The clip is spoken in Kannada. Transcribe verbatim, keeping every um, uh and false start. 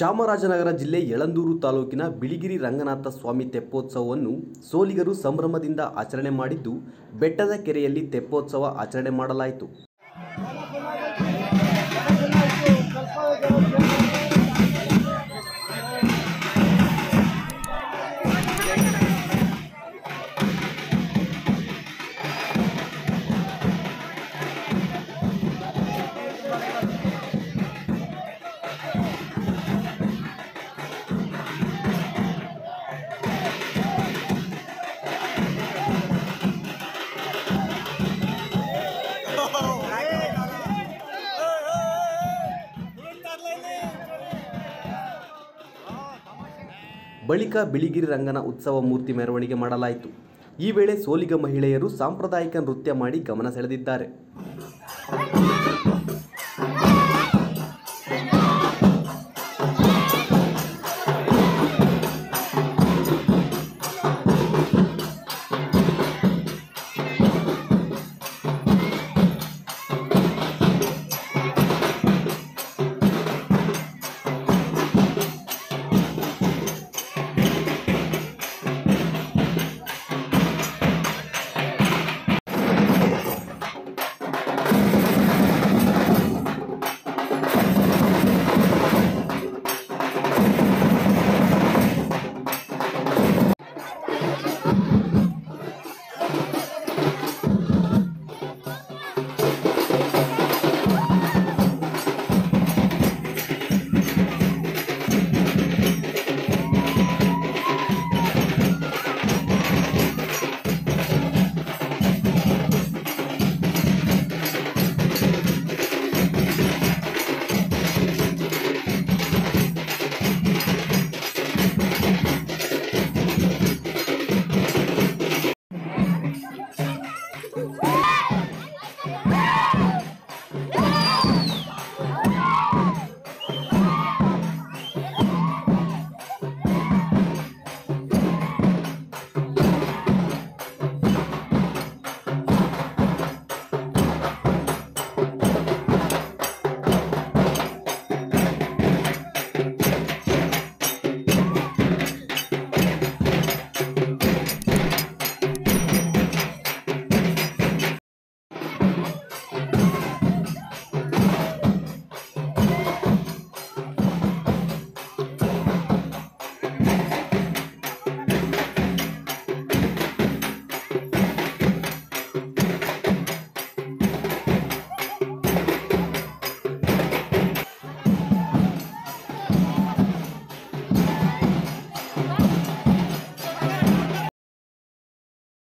ಚಾಮರಾಜನಗರ ಜಿಲ್ಲೆ ಯಳಂದೂರು ತಾಲೂಕಿನ ಬಿಳಿಗಿರಿ ರಂಗನಾಥ ಸ್ವಾಮಿ ತೆಪ್ಪೋತ್ಸವವನ್ನು ಸೋಲಿಗರು ಸಂಭ್ರಮದಿಂದ ಆಚರಣೆ ಮಾಡಿದ್ದು, ಬೆಟ್ಟದ ಕೆರೆಯಲ್ಲಿ ತೆಪ್ಪೋತ್ಸವ ಆಚರಣೆ ಮಾಡಲಾಯಿತು. ಬಳಿಕ ಬಿಳಿಗಿರಿ ರಂಗನ ಉತ್ಸವ ಮೂರ್ತಿ ಮೆರವಣಿಗೆ ಮಾಡಲಾಯಿತು. ಈ ವೇಳೆ ಸೋಲಿಗ ಮಹಿಳೆಯರು ಸಾಂಪ್ರದಾಯಿಕ ನೃತ್ಯ ಮಾಡಿ ಗಮನ ಸೆಳೆದಿದ್ದಾರೆ.